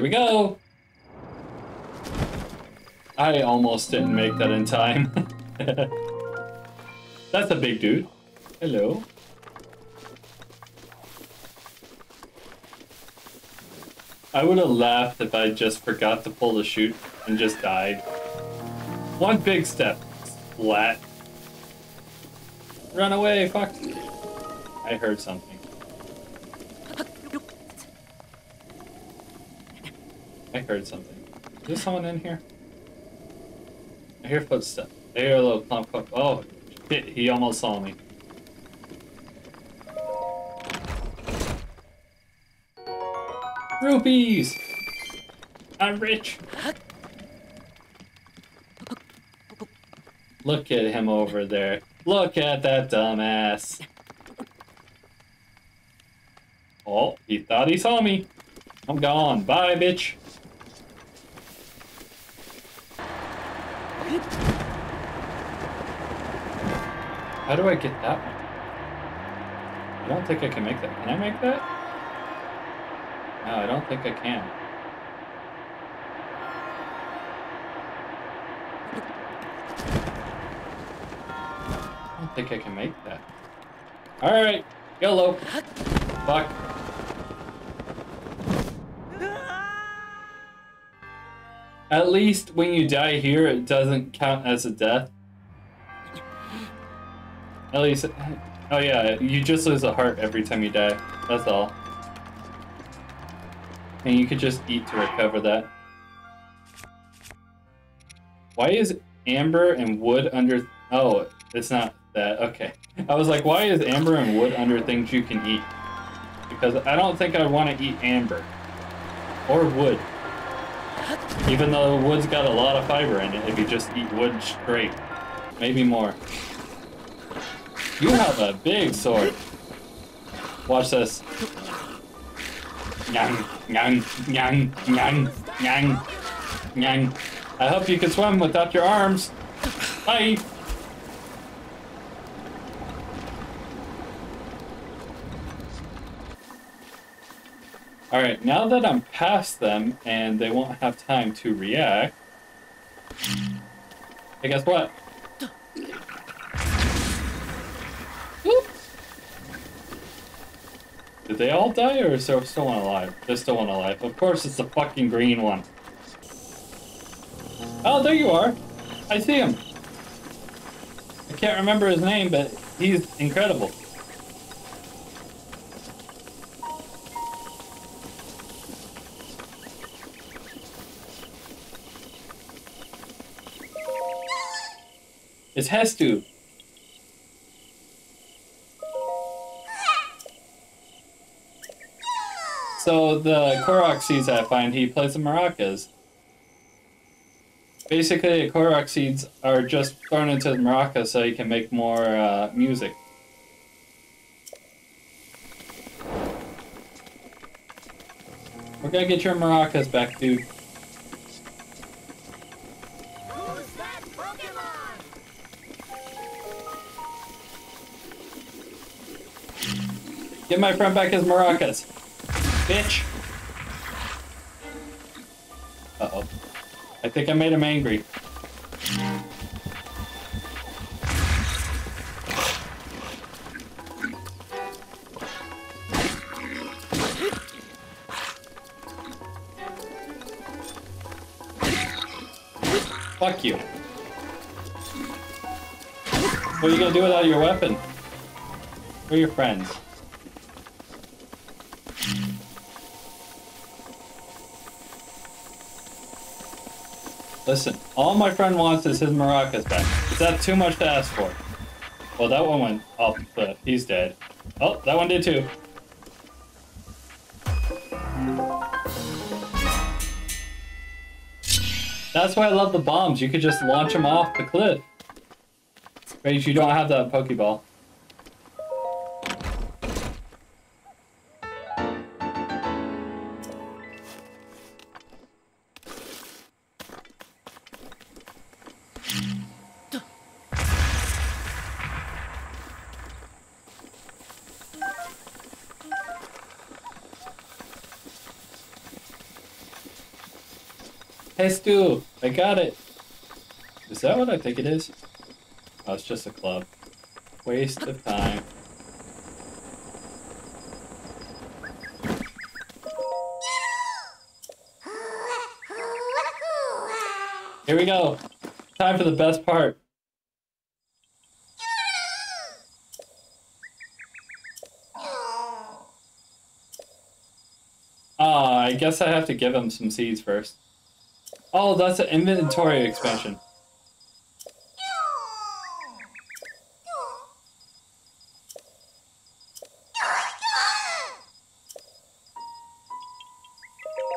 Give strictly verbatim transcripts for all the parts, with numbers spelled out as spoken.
Here we go! I almost didn't make that in time. That's a big dude. Hello. I would have laughed if I just forgot to pull the chute and just died. One big step. Splat. Run away, fuck. I heard something. I heard something. Is there someone in here? I hear footsteps. I hear a little clump clump. Oh, shit, he almost saw me. Rupees! I'm rich! Look at him over there. Look at that dumbass. Oh, he thought he saw me. I'm gone. Bye, bitch. How do I get that one? I don't think I can make that. Can I make that? No, I don't think I can. I don't think I can make that. Alright, YOLO. Fuck. At least when you die here, it doesn't count as a death. At least, oh yeah, you just lose a heart every time you die. That's all. And you could just eat to recover that. Why is amber and wood under... Oh, it's not that. Okay. I was like, why is amber and wood under things you can eat? Because I don't think I want to eat amber. Or wood. Even though wood's got a lot of fiber in it, if you just eat wood straight. Maybe more. You have a big sword. Watch this. Nyang, nyang, nyang, nyang, nyang, nyang. I hope you can swim without your arms. Bye. Alright, now that I'm past them and they won't have time to react, hey, guess what? Whoop. Did they all die or is there still one alive? There's still one alive. Of course it's the fucking green one. Oh, there you are. I see him. I can't remember his name, but he's incredible. It's Hestu. So the Korok seeds I find, he plays the maracas. Basically, the Korok seeds are just thrown into the maracas so you can make more uh, music. We're gonna get your maracas back, dude. Get my friend back his maracas. Bitch. Uh-oh. I think I made him angry. Fuck you. What are you gonna do without your weapon? We're your friends. Listen, all my friend wants is his maracas back. Is that too much to ask for? Well, that one went off the cliff. He's dead. Oh, that one did too. That's why I love the bombs. You could just launch them off the cliff. Rage, you don't have that Pokeball. Hestu! I got it! Is that what I think it is? Oh, it's just a club. Waste of time. Here we go! Time for the best part! Ah, oh, I guess I have to give him some seeds first. Oh, that's an inventory expansion.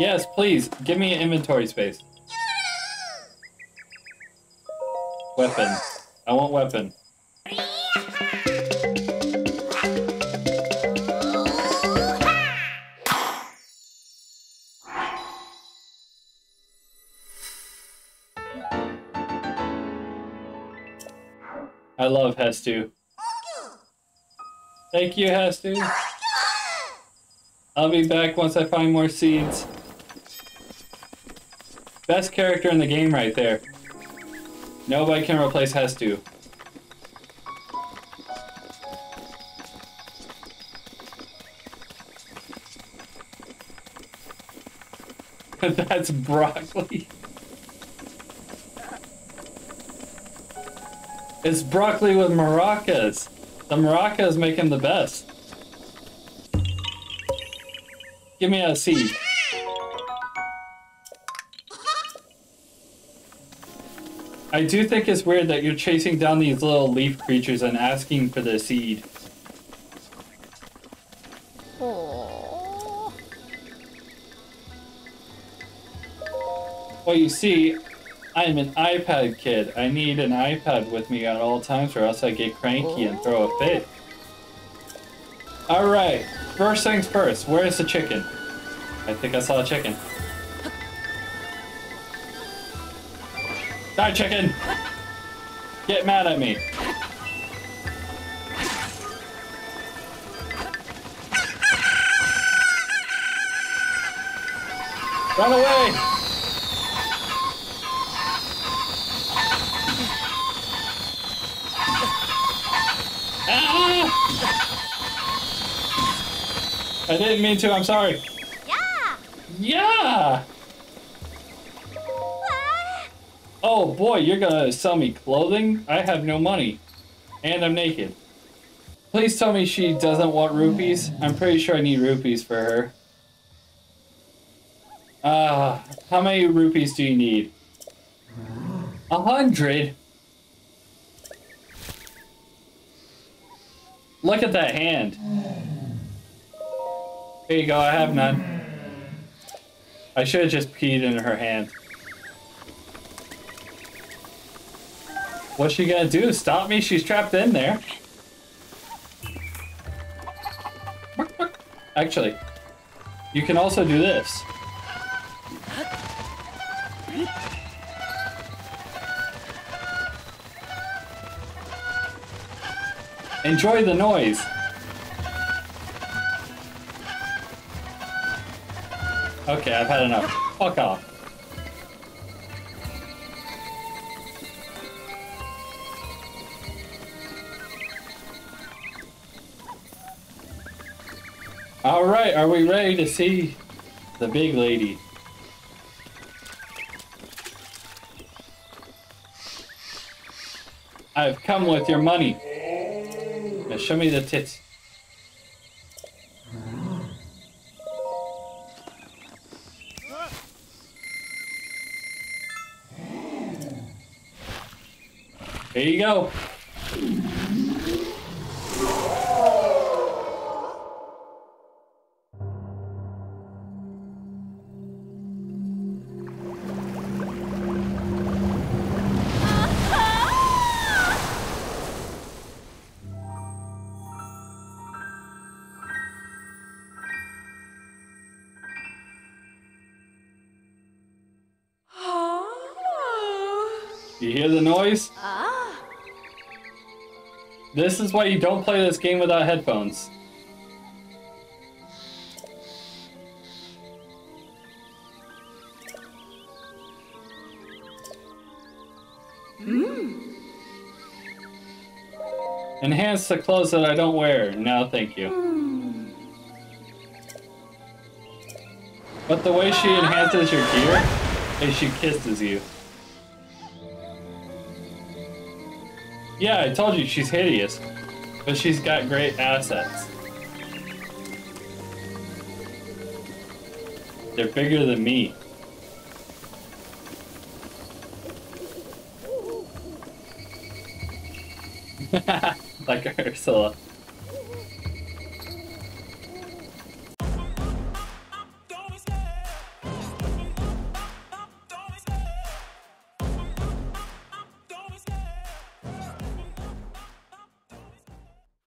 Yes, please, give me an inventory space. Weapon. I want weapon. I love Hestu. Thank you, Hestu. I'll be back once I find more seeds. Best character in the game right there. Nobody can replace Hestu. That's broccoli. It's broccoli with maracas. The maracas make him the best. Give me a seed. I do think it's weird that you're chasing down these little leaf creatures and asking for the seed. Aww. Well, you see, I'm an iPad kid. I need an iPad with me at all times or else I get cranky and throw a fit. Alright, first things first, where's the chicken? I think I saw a chicken. Die, chicken! Get mad at me! Run away! Ah! I didn't mean to, I'm sorry. Yeah! Yeah! Oh boy, you're gonna sell me clothing? I have no money. And I'm naked. Please tell me she doesn't want rupees. I'm pretty sure I need rupees for her. Ah, uh, how many rupees do you need? A hundred? Look at that hand. There you go, I have none. I should have just peed in her hand. What's she gonna do? Stop me? She's trapped in there. Actually, you can also do this. Enjoy the noise. Okay, I've had enough. Fuck off. Alright, are we ready to see the big lady? I've come with your money. Now show me the tits. Here you go. You hear the noise? Ah. This is why you don't play this game without headphones. Enhance the clothes that I don't wear. No, thank you. But the way she enhances your gear is she kisses you. Yeah, I told you, she's hideous. But she's got great assets. They're bigger than me. Like Ursula.